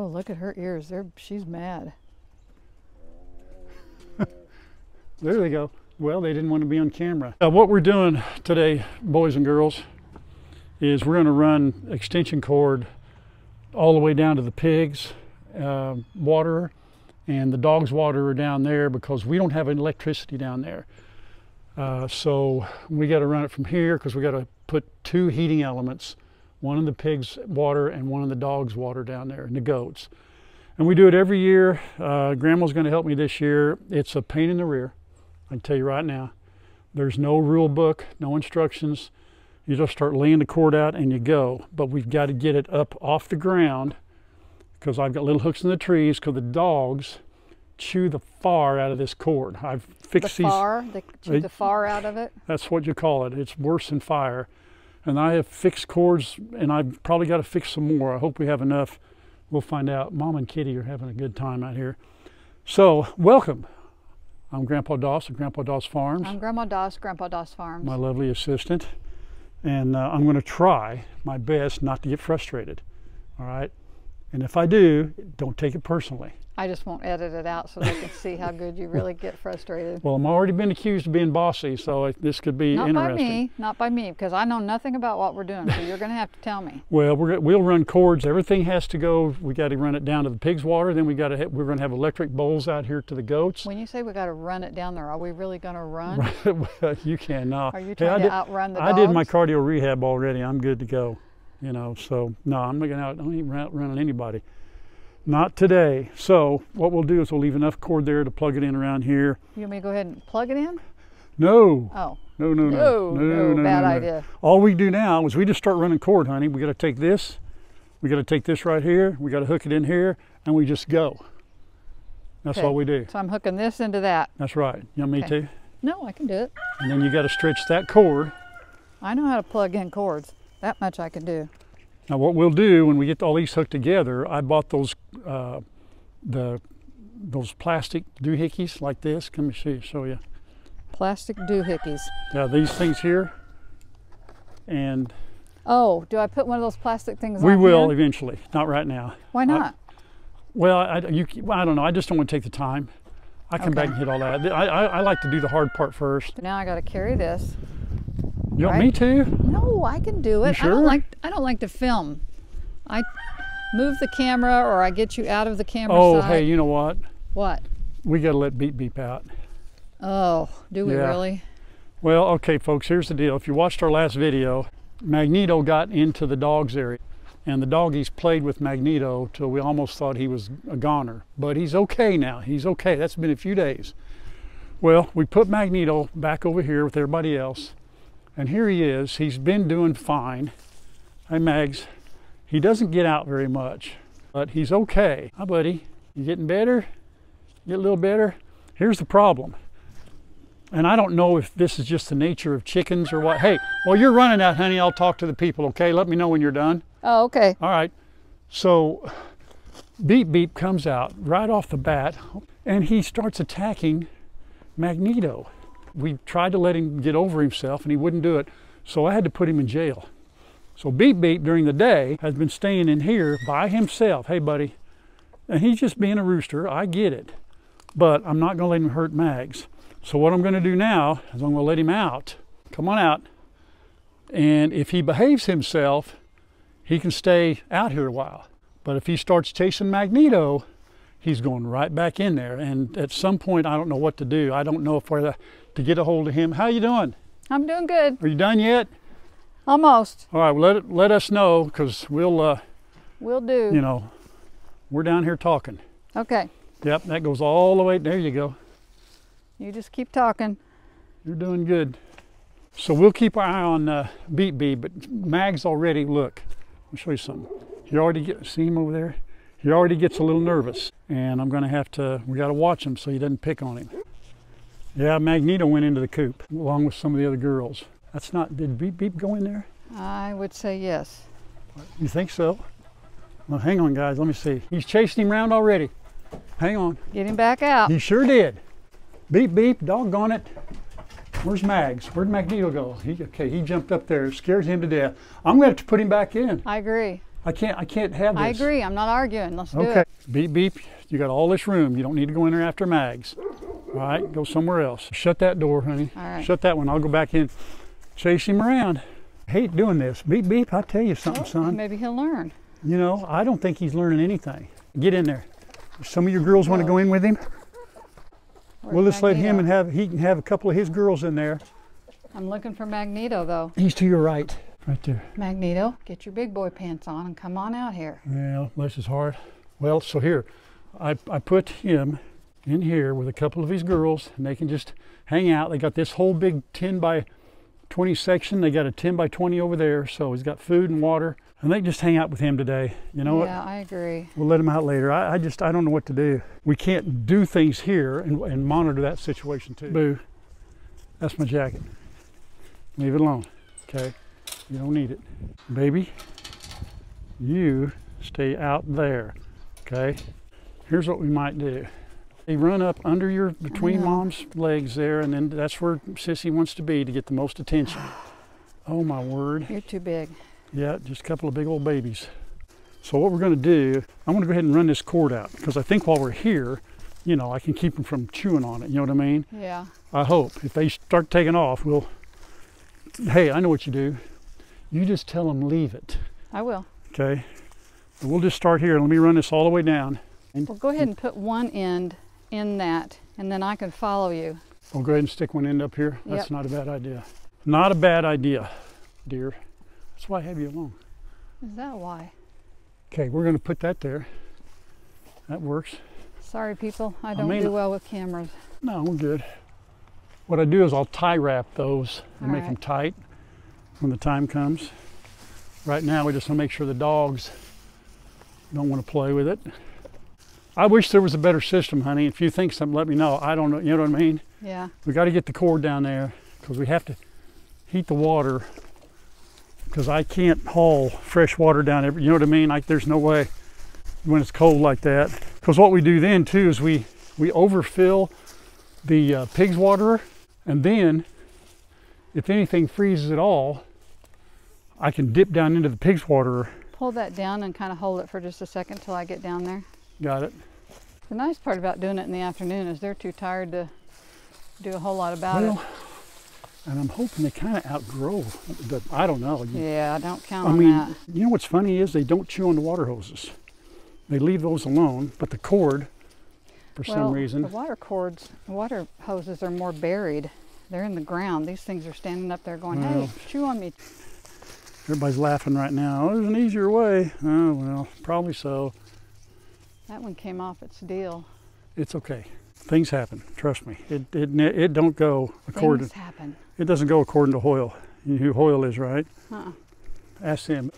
Oh, look at her ears. She's mad. There they go. Well, they didn't want to be on camera. What we're doing today, boys and girls, is we're going to run extension cord all the way down to the pigs' waterer and the dog's waterer down there, because we don't have electricity down there. So we got to run it from here, because we got to put two heating elements, one in the pigs' water and one in the dog's water down there, and the goats. And we do it every year. Grandma's going to help me this year. It's a pain in the rear. I can tell you right now, there's no rule book, no instructions. You just start laying the cord out and you go. But we've got to get it up off the ground, because I've got little hooks in the trees, because the dogs chew the far out of this cord. I've fixed these. The far? They chew the far out of it? That's what you call it. It's worse than fire. And I have fixed cords, and I've probably got to fix some more. I hope we have enough. We'll find out. Mom and Kitty are having a good time out here. So, welcome. I'm Grandpa Doss at Grandpa Doss Farms. I'm Grandma Doss, Grandpa Doss Farms. My lovely assistant. And I'm going to try my best not to get frustrated. All right? And if I do, don't take it personally. I just won't edit it out so they can see how good you really get frustrated. Well, I'm already been accused of being bossy, so this could be interesting. Not by me, because I know nothing about what we're doing, so you're going to have to tell me. Well, we'll run cords. Everything has to go. We got to run it down to the pigs' water. Then we're going to have electric bowls out here to the goats. When you say we got to run it down there, are we really going to run? Well, you cannot. Are you trying to outrun the dogs? I did my cardio rehab already. I'm good to go. You know, so no, I'm not even outrunning anybody. Not today. So what we'll do is we'll leave enough cord there to plug it in around here. You want me to go ahead and plug it in? No. Oh. No. Bad idea. All we do now is we just start running cord, honey. We got to take this. We got to take this right here. We got to hook it in here, and we just go. That's all we do. So I'm hooking this into that. That's right. You want me to? No, I can do it. And then you got to stretch that cord. I know how to plug in cords. That much I can do. Now what we'll do when we get all these hooked together, I bought those plastic doohickeys like this. Let me show you. Plastic doohickeys. Yeah, these things here. And oh, do I put one of those plastic things on? We will eventually. Not right now. Why not? I don't know. I just don't want to take the time. I come back and hit all that. I like to do the hard part first. Now I got to carry this. You want me to? No, I can do it. You sure? I don't like to film. I move the camera, or I get you out of the camera side. Oh, hey, you know what? What? We got to let Beep Beep out. Oh, do we really? Well, okay, folks, here's the deal. If you watched our last video, Magneto got into the dog's area, and the doggies played with Magneto till we almost thought he was a goner. But he's okay now. He's okay. That's been a few days. Well, we put Magneto back over here with everybody else. And here he is. He's been doing fine. Hey, Mags. He doesn't get out very much, but he's okay. Hi, buddy. You getting better? Get a little better? Here's the problem. And I don't know if this is just the nature of chickens or what. Hey, while you're running out, honey, I'll talk to the people, okay? Let me know when you're done. Oh, okay. All right. So Beep Beep comes out right off the bat, and he starts attacking Magneto. We tried to let him get over himself, and he wouldn't do it, so I had to put him in jail. So Beep Beep, during the day, has been staying in here by himself. Hey, buddy. And he's just being a rooster. I get it. But I'm not going to let him hurt Mags. So what I'm going to do now is I'm going to let him out. Come on out. And if he behaves himself, he can stay out here a while. But if he starts chasing Magneto, he's going right back in there. And at some point, I don't know what to do. I don't know if we're to get a hold of him. How you doing? I'm doing good. Are you done yet? Almost. All right, well, let us know, because we'll do. You know, we're down here talking. Okay. Yep, that goes all the way. There you go. You just keep talking. You're doing good. So we'll keep our eye on Beep Beep, but Mag's already, look. I'll show you something. You already see him over there? He already gets a little nervous, and I'm going to have to, we got to watch him so he doesn't pick on him. Yeah, Magneto went into the coop along with some of the other girls. That's not, did Beep Beep go in there? I would say yes. You think so? Well, hang on, guys, let me see. He's chasing him around already. Hang on. Get him back out. He sure did. Beep Beep, doggone it. Where's Mags? Where'd Magneto go? He jumped up there. It scared him to death. I'm going to have to put him back in. I agree. I can't have this. I agree. I'm not arguing. Let's do it. Okay. Beep, beep. You got all this room. You don't need to go in there after Mags. All right, go somewhere else. Shut that door, honey. All right. Shut that one. I'll go back in, chase him around. I hate doing this. Beep, beep. I'll tell you something, son. Maybe he'll learn. You know, I don't think he's learning anything. Get in there. Some of your girls want to go in with him. We'll just let him and he can have a couple of his girls in there. I'm looking for Magneto, though. He's to your right. Right there. Magneto, get your big boy pants on and come on out here. Well, bless his heart. Well, so here, I put him in here with a couple of his girls, and they can just hang out. They got this whole big 10 by 20 section. They got a 10 by 20 over there, so he's got food and water. And they can just hang out with him today. You know what? Yeah, I agree. We'll let him out later. I don't know what to do. We can't do things here and monitor that situation too. Boo, that's my jacket. Leave it alone, okay? You don't need it. Baby, you stay out there, okay? Here's what we might do. You run up under your, between mom's legs there, and then that's where Sissy wants to be to get the most attention. Oh my word. You're too big. Yeah, just a couple of big old babies. So what we're gonna do, I'm gonna go ahead and run this cord out, because I think while we're here, you know, I can keep them from chewing on it, you know what I mean? Yeah. I hope. If they start taking off, we'll, hey, I know what you do. You just tell them leave it. I will. Okay. We'll just start here. Let me run this all the way down. Well, go ahead and put one end in that, and then I can follow you. I'll go ahead and stick one end up here. Yep. That's not a bad idea. Not a bad idea, dear. That's why I have you along. Is that why? Okay, we're going to put that there. That works. Sorry, people. I don't do well with cameras. No, we're good. What I do is I'll tie wrap those and make them tight when the time comes. Right now, we just want to make sure the dogs don't want to play with it. I wish there was a better system, honey. If you think something, let me know. I don't know, you know what I mean? Yeah. We got to get the cord down there because we have to heat the water because I can't haul fresh water down every, you know what I mean? Like there's no way when it's cold like that. Because what we do then too is we overfill the pig's waterer, and then if anything freezes at all, I can dip down into the pig's waterer. Pull that down and kind of hold it for just a second till I get down there. Got it. The nice part about doing it in the afternoon is they're too tired to do a whole lot about it. And I'm hoping they kind of outgrow. I don't know. Yeah, I don't count on that. You know what's funny is they don't chew on the water hoses. They leave those alone, but the cord, for some reason. The water cords, water hoses are more buried. They're in the ground. These things are standing up there going, hey, chew on me. Everybody's laughing right now. Oh, there's an easier way. Oh, well, probably so. That one came off its deal. It's okay. Things happen. Trust me. It don't go according. Things happen. It doesn't go according to Hoyle. You know who Hoyle is, right? Ask him.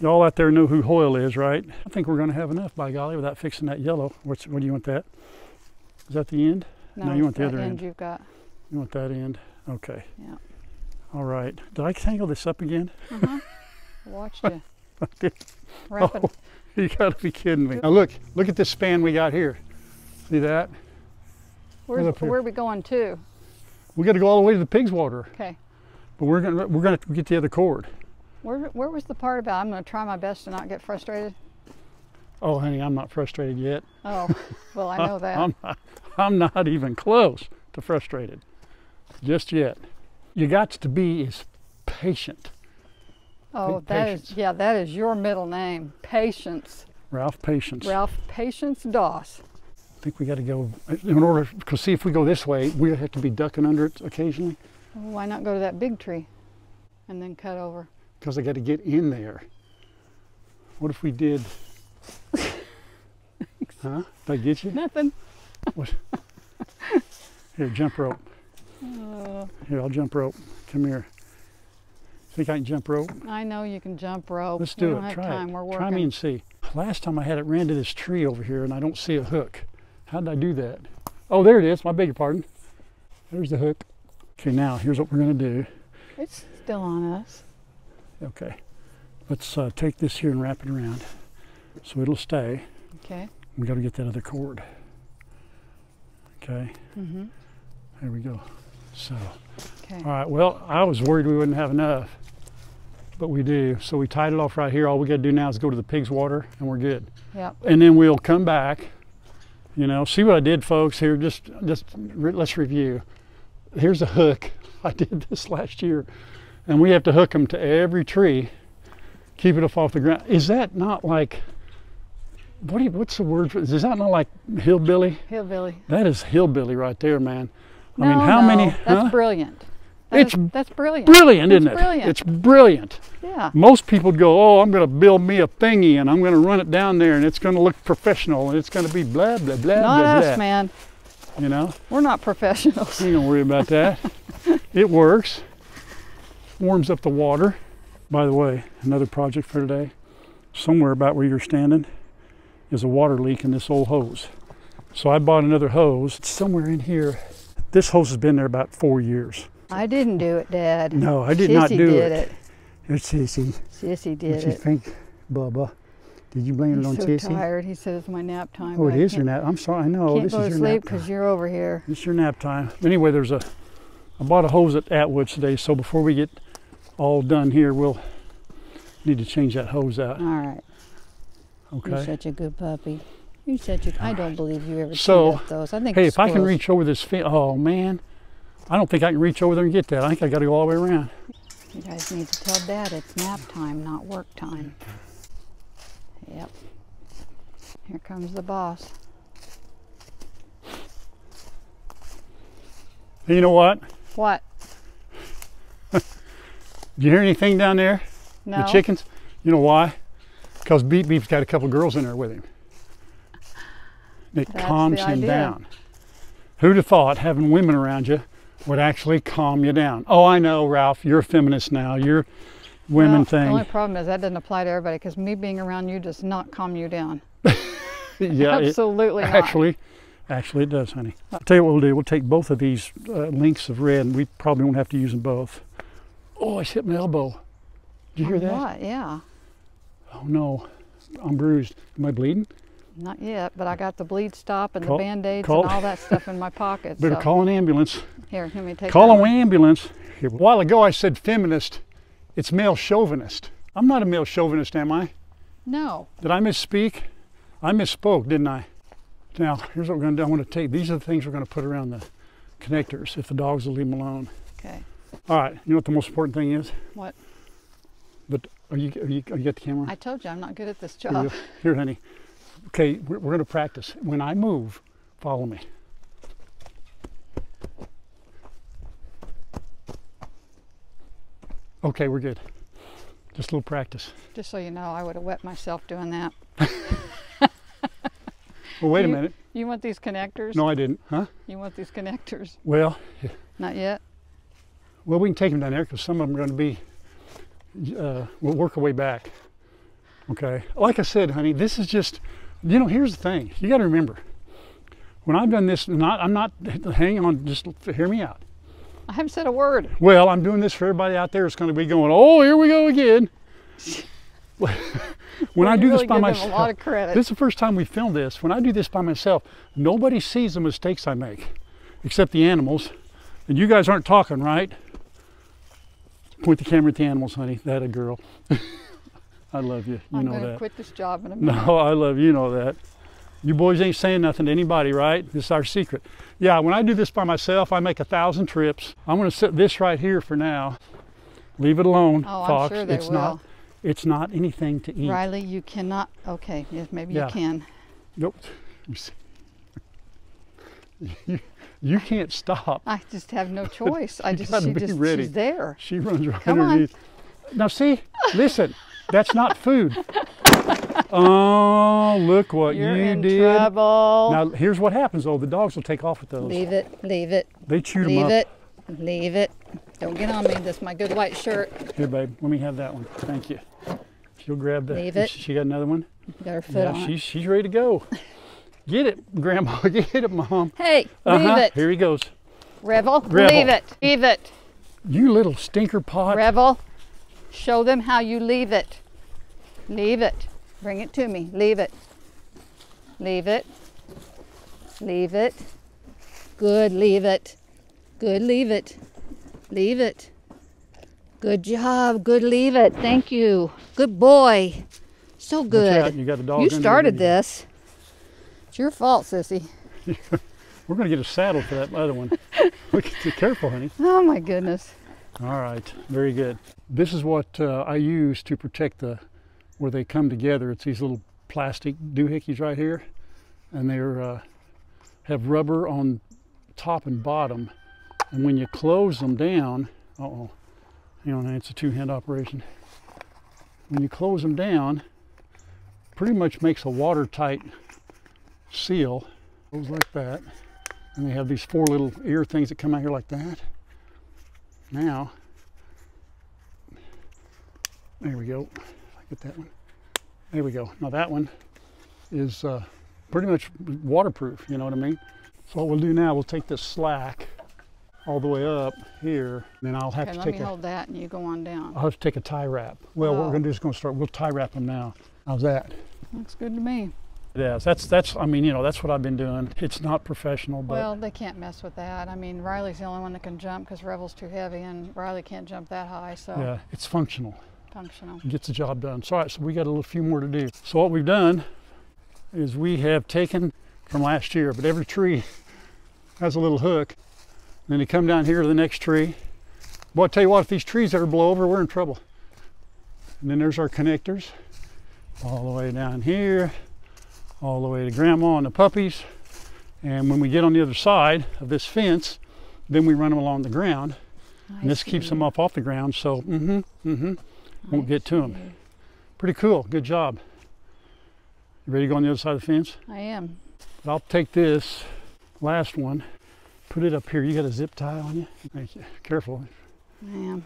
Y'all out there know who Hoyle is, right? I think we're going to have enough, by golly, without fixing that yellow. What do you want that? Is that the end? No, you want the other end. You've got. You want that end? Okay. Yeah. All right. Did I tangle this up again? Watched you. I did. Oh, you gotta be kidding me. Now look at this span we got here. See that? Where are we going to? We got to go all the way to the pig's water. Okay. But we're gonna get the other cord. Where was the part about I'm gonna try my best to not get frustrated? Oh, honey, I'm not frustrated yet. Oh, well, I know that. I'm not even close to frustrated. Just yet. You got to be is patient. Oh, that is, yeah, that is your middle name, Patience. Ralph Patience. Ralph Patience Doss. I think we got to go, in order, because see if we go this way, we have to be ducking under it occasionally. Well, why not go to that big tree and then cut over? Because I got to get in there. What if we did? Huh? Did I get you? Nothing. What? Here, jump rope. Here, I'll jump rope. Come here. Think I can jump rope? I know you can jump rope. Let's do it. Try it. We're working. Try me and see. Last time I had it ran to this tree over here and I don't see a hook. How did I do that? Oh, there it is. I beg your pardon. There's the hook. Okay, now here's what we're going to do. It's still on us. Okay. Let's take this here and wrap it around so it'll stay. Okay. We got to get that other cord. Okay. There we go. So. Okay. All right. Well, I was worried we wouldn't have enough. but we do. So we tied it off right here. All we got to do now is go to the pig's water, and we're good. Yep. And then we'll come back. You know, see what I did, folks. Here, let's review. Here's a hook. I did this last year, and we have to hook them to every tree. Keep it off the ground. Is that not like? What's the word for this? Is that not like hillbilly? Hillbilly. That is hillbilly right there, man. No, I mean, how many? That's brilliant. That's brilliant. Brilliant, isn't it? Brilliant. It's brilliant. Yeah. Most people go, oh, I'm going to build me a thingy and I'm going to run it down there and it's going to look professional and it's going to be blah, blah, blah, blah. Not us, man. You know? We're not professionals. You don't worry about that. It works. Warms up the water. By the way, another project for today. Somewhere about where you're standing is a water leak in this old hose. So I bought another hose. It's somewhere in here. This hose has been there about 4 years. I didn't do it, Dad. No, I did not do it. It's Sissy. Sissy did it. What do you think, Bubba? Did you blame it on Sissy? He's so tired. He said it's my nap time. Oh, it is your nap. I'm sorry. I know. This is your nap time. Can't go to sleep because you're over here. It's your nap time. Anyway, I bought a hose at Atwood today, so before we get all done here, we'll need to change that hose out. All right. Okay. You're such a good puppy. You're such a... I don't believe you ever cleaned up those. I think hey, if I can reach over this fence... Oh, man. I don't think I can reach over there and get that. I think I got to go all the way around. You guys need to tell Dad it's nap time, not work time. Yep. Here comes the boss. Hey, you know what? What? Do you hear anything down there? No. The chickens? You know why? Because Beep Beep's got a couple girls in there with him. It calms him down. Who'd have thought having women around you would actually calm you down? Oh, I know, Ralph, you're a feminist now. You're women thing. The only problem is that doesn't apply to everybody because me being around you does not calm you down. Yeah, absolutely not. Actually, it does, honey. I'll tell you what we'll do. We'll take both of these links of red, and we probably won't have to use them both. Oh, I hit my elbow. Did you hear that? What? Yeah. Oh, no. I'm bruised. Am I bleeding? Not yet, but I got the bleed stop and the band-aids and all that stuff in my pocket. Better call an ambulance. Here, let me take Call an ambulance. A while ago I said feminist. It's male chauvinist. I'm not a male chauvinist, am I? No. Did I misspeak? I misspoke, didn't I? Now, here's what we're going to do. I want to take, these are the things we're going to put around the connectors if the dogs will leave them alone. Okay. All right, you know what the most important thing is? What? But are you got the camera? I told you, I'm not good at this job. Here honey. Okay, we're going to practice. When I move, follow me. Okay, we're good. Just a little practice. Just so you know, I would have wet myself doing that. Well, wait a minute. You want these connectors? No, I didn't. Huh? You want these connectors? Well. Yeah. Not yet? Well, we can take them down there because some of them are going to be, we'll work our way back. Okay, like I said, honey, this is just, you know, here's the thing. You got to remember, when I've done this, hang on, just hear me out. I haven't said a word. Well, I'm doing this for everybody out there. It's going to be going, oh, here we go again. When I do really this by myself, a lot of credit. This is the first time we filmed this. When I do this by myself, nobody sees the mistakes I make, except the animals. And you guys aren't talking, right? Point the camera at the animals, honey. That a girl. I love you. You know that. I'm going to quit this job in a minute. No, I love you. You know that. You boys ain't saying nothing to anybody, right? This is our secret. Yeah, when I do this by myself, I make 1,000 trips. I'm going to set this right here for now. Leave it alone, Fox. I'm sure they will. It's not anything to eat. Riley, you cannot. Okay, yes, maybe you can. Nope. You can't stop. I just have no choice. She's there. She runs right underneath. Now see, listen. That's not food. Oh, look what you did. You're in trouble. Now, here's what happens, though. The dogs will take off with those. Leave it. Leave it. They chewed them up. Leave it. Leave it. Don't get on me. That's my good white shirt. Here, babe. Let me have that one. Thank you. She'll grab that. Leave it. She got another one? Got her foot on. She's ready to go. Get it, Grandma. Get it, Mom. Hey, leave it. Here he goes. Rebel. Leave it. Leave it. You little stinker pot. Rebel. Show them how you leave it. Leave it. Bring it to me. Leave it. Leave it. Leave it. Good. Leave it. Good. Leave it. Leave it. Good job. Good leave it. Thank you. Good boy. So good. You got the dog. You started this. It's your fault, Sissy. We're going to get a saddle for that other one. Be careful, honey. Oh, my goodness. All right. Very good. This is what I use to protect the where they come together. It's these little plastic doohickeys right here, and they have rubber on top and bottom, and when you close them down, uh-oh, hang on, it's a two-hand operation. When you close them down, pretty much makes a watertight seal. Goes like that, and they have these four little ear things that come out here like that. Now, there we go. If I get that one. There we go. Now that one is pretty much waterproof, you know what I mean? So what we'll do now, we'll take this slack all the way up here, and then I'll have to take a... let me hold that and you go on down. I'll have to take a tie wrap. Well, what we're going to do is we'll tie wrap them now. How's that? Looks good to me. It is. That's, I mean, you know, that's what I've been doing. It's not professional, but... Well, they can't mess with that. I mean, Riley's the only one that can jump because Rebel's too heavy, and Riley can't jump that high, so... Yeah, it's functional. Functional. It gets the job done. So, all right, so we got a little few more to do. So what we've done is we have taken from last year, but every tree has a little hook. And then you come down here to the next tree. Boy, I tell you what, if these trees ever blow over, we're in trouble. And then there's our connectors all the way down here, all the way to Grandma and the puppies. And when we get on the other side of this fence, then we run them along the ground. And this keeps them up off the ground, so won't get to them. Pretty cool. Good job. You ready to go on the other side of the fence? I am. But I'll take this last one, put it up here. You got a zip tie on you? Thank you. Careful. I am.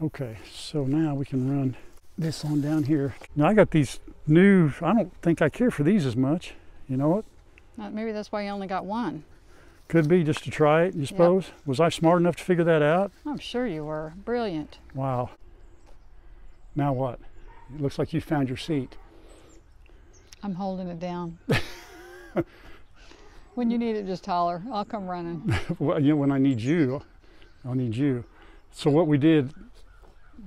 Okay, so now we can run this on down here. Now I got these new, I don't think I care for these as much. You know what? Maybe that's why you only got one. Could be, just to try it, you suppose? Yep. Was I smart enough to figure that out? I'm sure you were. Brilliant. Wow. Now what? It looks like you found your seat. I'm holding it down. When you need it, just holler. I'll come running. Well, you know, when I need you, I'll need you. So what we did,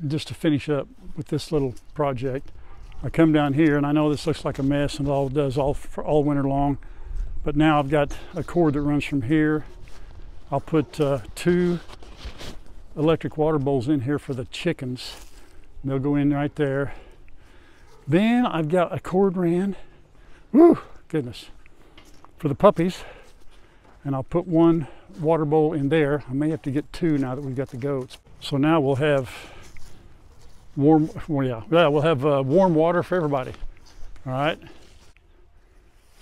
just to finish up with this little project, I come down here, and I know this looks like a mess, and all it does all winter long. But now I've got a cord that runs from here. I'll put two electric water bowls in here for the chickens. They'll go in right there. Then I've got a cord ran, woo, goodness, for the puppies. And I'll put one water bowl in there. I may have to get two now that we've got the goats. So now we'll have warm, well, yeah, we'll have warm water for everybody. All right.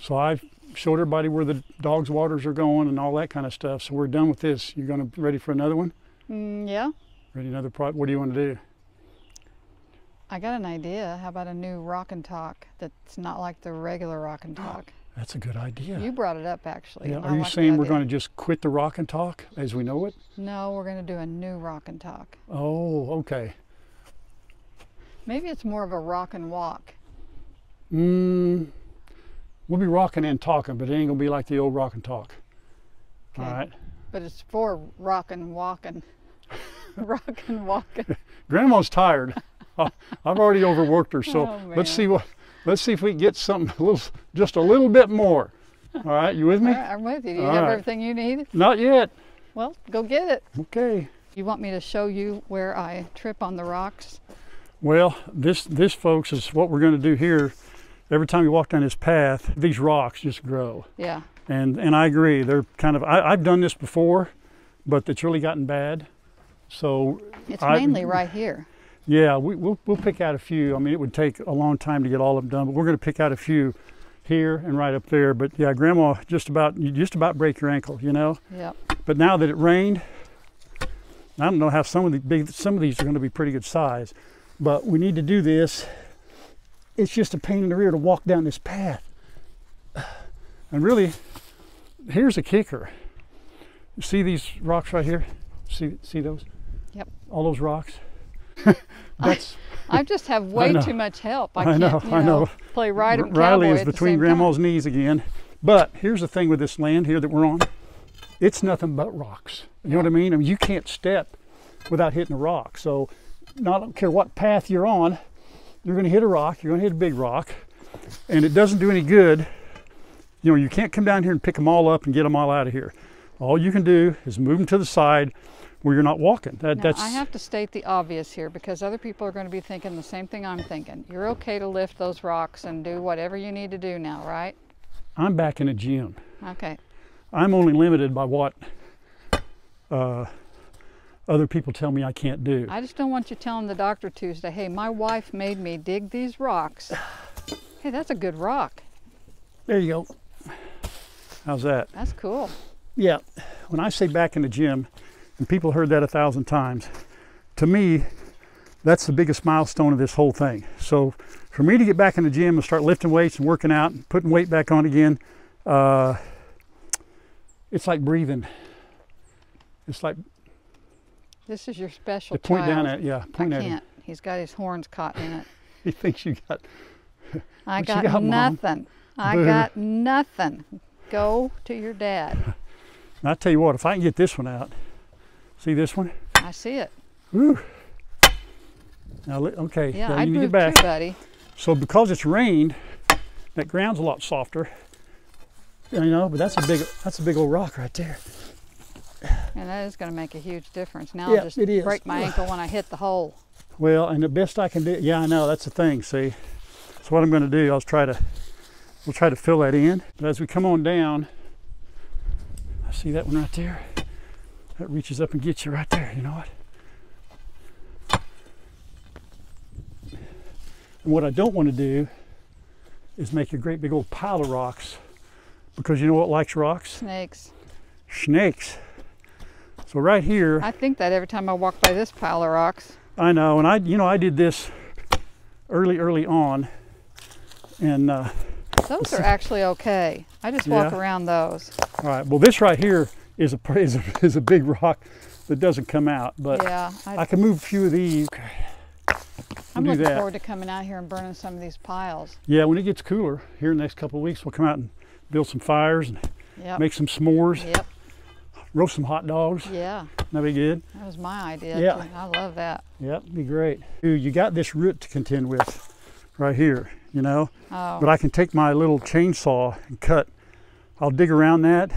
So I've showed everybody where the dogs' waters are going and all that kind of stuff. So we're done with this. You're going to ready for another one? Yeah. Ready another project? What do you want to do? I got an idea. How about a new rock and talk that's not like the regular rock and talk? That's a good idea. You brought it up, actually. Yeah. Are you saying we're going to just quit the rock and talk as we know it? No, we're going to do a new rock and talk. Oh, okay. Maybe it's more of a rock and walk. We'll be rocking and talking, but it ain't gonna be like the old rock and talk. Okay. All right. But it's for rockin' walking. Rockin' walking. Grandma's tired. I've already overworked her, so let's see if we can get something a little, just a little bit more. All right, you with me? I'm with you. Do you have everything you need? Not yet. Well, go get it. Okay. You want me to show you where I trip on the rocks? Well, this folks is what we're gonna do here. Every time you walk down this path, these rocks just grow. Yeah. And I agree, they're kind of, I've done this before, but it's really gotten bad. So it's mainly right here. Yeah, we'll pick out a few. I mean, it would take a long time to get all of them done, but we're going to pick out a few here and right up there. But yeah, Grandma, you just about break your ankle, you know? Yeah. But now that it rained, I don't know how some of these are going to be pretty good size, but we need to do this. It's just a pain in the rear to walk down this path. And really, here's a kicker. You see these rocks right here? See those? Yep. All those rocks? That's. I just have way too much help. I can't, I know. Play ride and cowboy. Riley is between Grandma's knees again. But here's the thing with this land here that we're on. It's nothing but rocks. You know what I mean? I mean, you can't step without hitting a rock. So I don't care what path you're on, you're going to hit a rock, you're going to hit a big rock, and it doesn't do any good. You know, you can't come down here and pick them all up and get them all out of here. All you can do is move them to the side where you're not walking. That's... I have to state the obvious here, because other people are going to be thinking the same thing I'm thinking. You're okay to lift those rocks and do whatever you need to do now, right? I'm back in a gym. Okay. I'm only limited by what other people tell me I can't do. I just don't want you telling the doctor Tuesday, hey, my wife made me dig these rocks. Hey, that's a good rock. There you go. How's that? That's cool. Yeah, when I say back in the gym, and people heard that 1,000 times, to me, that's the biggest milestone of this whole thing. So for me to get back in the gym and start lifting weights and working out and putting weight back on again, it's like breathing. It's like... This is your special child. Point down at, yeah, point at him. I can't. He's got his horns caught in it. He thinks you got... I got nothing. I got nothing. Go to your dad. Now, I tell you what, if I can get this one out, see this one? I see it. Woo. Now, okay, yeah, now you need it back. Too, buddy. So because it's rained, that ground's a lot softer. You know, but that's a big old rock right there. And that is going to make a huge difference. Now yeah, I'll just break my ankle when I hit the hole. Well, and the best I can do, yeah, I know, that's the thing, see. So what I'm going to do, we'll try to fill that in. But as we come on down, I see that one right there. That reaches up and gets you right there, you know what? And what I don't want to do is make a great big old pile of rocks, because you know what likes rocks? Snakes. Snakes. So right here. I think that every time I walk by this pile of rocks. I know, and I did this early on, and those are actually okay. I just walk around those. All right. Well, this right here is a big rock that doesn't come out, but yeah, I can move a few of these. I'm looking forward to coming out here and burning some of these piles. Yeah, when it gets cooler here in the next couple of weeks, we'll come out and build some fires and make some s'mores. Yep. Roast some hot dogs. Yeah. That'd be good. That was my idea. Yeah. I love that. Yeah, it'd be great. Dude, you got this root to contend with right here, you know? Oh. But I can take my little chainsaw and cut. I'll dig around that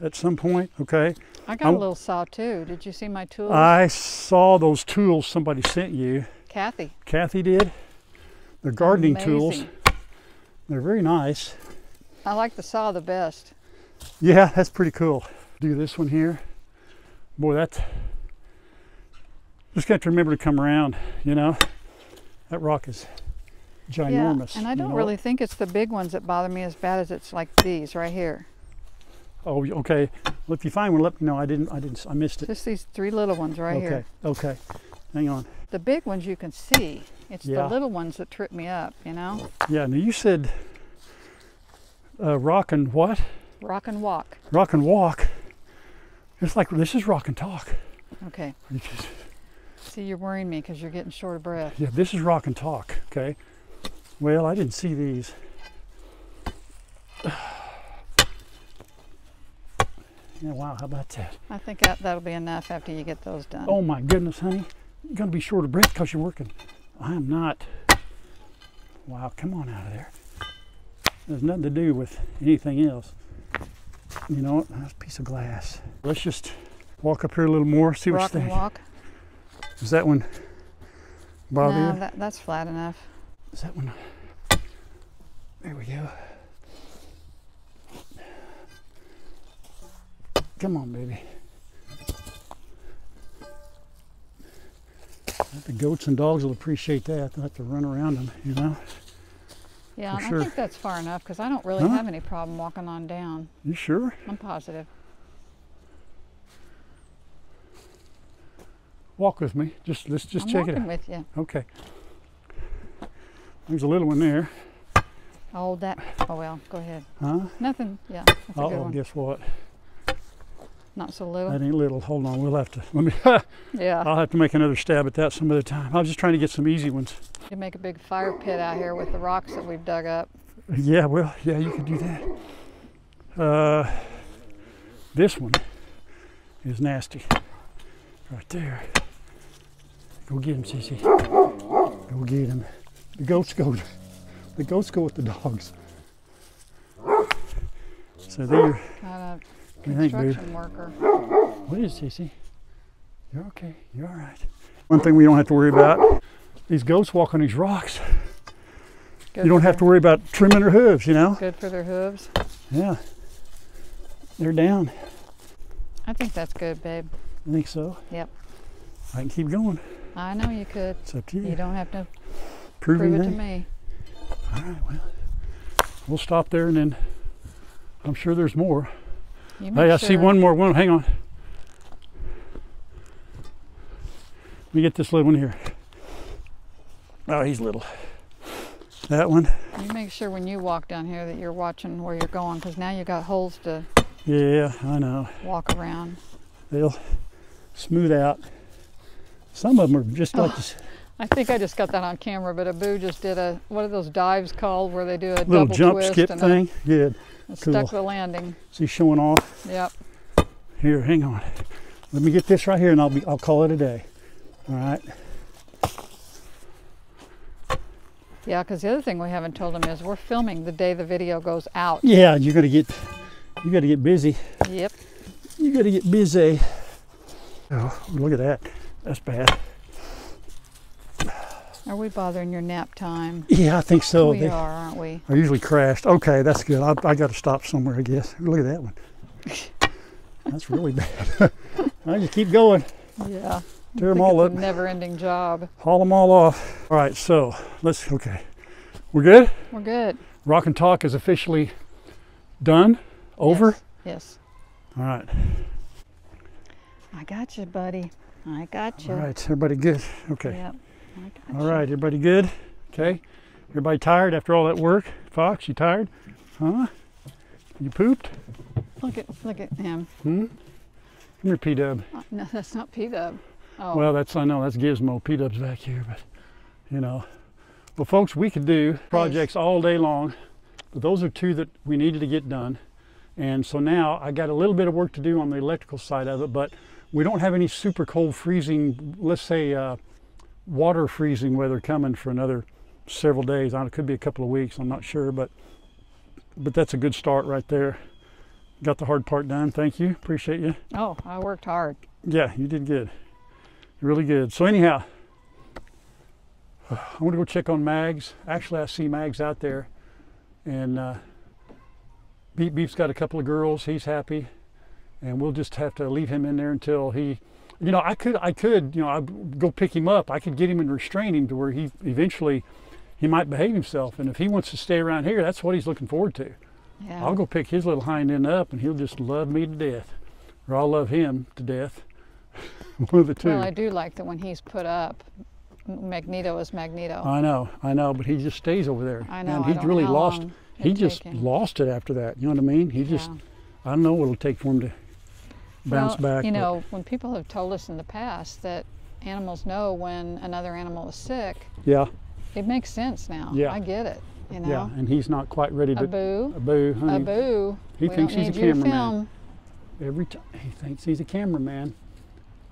at some point, okay? I got a little saw too. Did you see my tools? I saw those tools somebody sent you. Kathy. Kathy did. They're gardening tools. They're very nice. I like the saw the best. Yeah, that's pretty cool. Do this one here. Boy, that's... Just got to remember to come around, you know? That rock is ginormous. Yeah, and I don't really think it's the big ones that bother me as bad as it's like these right here. Oh, okay. Well, if you find one, let me know. I missed it. Just these three little ones right here. Okay, hang on. The big ones you can see. It's the little ones that trip me up, you know? Yeah, now you said rock and what? Rock and walk. Rock and walk. It's like, this is rock and talk. Okay. See, you're worrying me because you're getting short of breath. Yeah, this is rock and talk, okay? Well, I didn't see these. Yeah, wow, how about that? I think that'll be enough after you get those done. Oh my goodness, honey. You're going to be short of breath because you're working. I am not. Wow, come on out of there. There's nothing to do with anything else. You know, that's a piece of glass. Let's just walk up here a little more, see what you think. Rock and walk. Is that one bother you? No, that's flat enough. Is that one? There we go. Come on, baby. The goats and dogs will appreciate that. They'll have to run around them, you know? Yeah, sure. I think that's far enough because I don't really have any problem walking on down. You sure? I'm positive. Walk with me. Let's check it out. I'm walking with you. Okay. There's a little one there. Oh, well, go ahead. Huh? Nothing. Yeah, that's a good one. Guess what? Not so little. That ain't little. Hold on, I'll have to make another stab at that some other time. I was just trying to get some easy ones. You make a big fire pit out here with the rocks that we've dug up. Yeah, well, yeah, you could do that. This one is nasty. Right there. Go get him, Sissy. Go get him. The goats go. The goats go with the dogs. So there. Got a construction worker. What is it, Sissy? You're okay. You're all right. One thing we don't have to worry about: these goats walk on these rocks. Good, you don't have to worry about trimming their hooves, you know? Good for their hooves. Yeah. They're down. I think that's good, babe. You think so? Yep. I can keep going. I know you could. It's up to you. You don't have to prove it to me. All right, well, we'll stop there, and then I'm sure there's more. You make sure. Hey, I see one more one. Hang on. Let me get this little one here. Oh, he's little. That one. You make sure when you walk down here that you're watching where you're going, because now you got holes to. Yeah, I know. Walk around. They'll smooth out. Some of them are just like this. I think I just got that on camera, but Abu just did a, what are those dives called where they do a little double jump twist skip and thing? Yeah. Stuck the landing. See, showing off. Yep. Here, hang on. Let me get this right here, and I'll call it a day. All right. Yeah, because the other thing we haven't told them is we're filming the day the video goes out. Yeah, you got to get busy. Yep. You got to get busy. Oh, look at that. That's bad. Are we bothering your nap time? Yeah, I think so. We are, aren't we? I usually crashed. Okay, that's good. I got to stop somewhere, I guess. Look at that one. That's really bad. I just keep going. Yeah. Tear them all up. It's a never-ending job. Haul them all off. All right, so let's, okay. We're good? We're good. Rock and Talk is officially done? Over? Yes. Yes. All right. I got you, buddy. I got you. All right, everybody good? Okay. Yep. I got you. All right, everybody good? Okay. Everybody tired after all that work? Fox, you tired? Huh? You pooped? Look at him. Hmm? Come here, P-Dub. No, that's not P-Dub. Oh. Well, that's, I know, that's Gizmo. P-Dub's back here, but, you know. Well, folks, we could do projects all day long, but those are two that we needed to get done. And so now I got a little bit of work to do on the electrical side of it, but we don't have any super cold freezing, let's say water freezing weather coming for another several days. It could be a couple of weeks, I'm not sure, but that's a good start right there. Got the hard part done. Thank you, appreciate you. Oh, I worked hard. Yeah, you did good. Really good. So anyhow, I'm gonna go check on Mags. Actually, I see Mags out there, and Beep Beep's got a couple of girls. He's happy, and we'll just have to leave him in there until he, you know, I could, you know, I'd go pick him up. I could get him and restrain him to where he eventually, he might behave himself. And if he wants to stay around here, that's what he's looking forward to. Yeah. I'll go pick his little hind end up, and he'll just love me to death, or I'll love him to death. One of the two. Well, I do like that when he's put up, Magneto is Magneto. I know, but he just stays over there. I know. And he's really lost. He just lost it after that. You know what I mean? He just, I don't know what it'll take for him to bounce back. You know, when people have told us in the past that animals know when another animal is sick. Yeah. It makes sense now. Yeah. I get it. You know. Yeah. And he's not quite ready to. Abu. Honey, Abu. He thinks he's a cameraman. Every time he thinks he's a cameraman.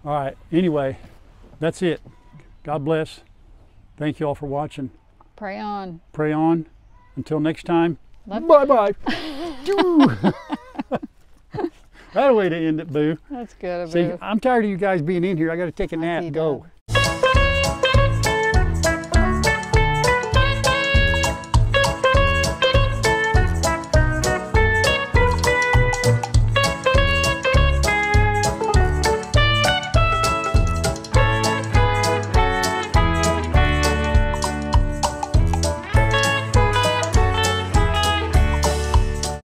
All right, anyway, that's it. God bless. Thank you all for watching. Pray on. Pray on. Until next time, bye-bye. That way to end it, Boo. That's good, Boo. See, I'm tired of you guys being in here. I got to take a nap and go.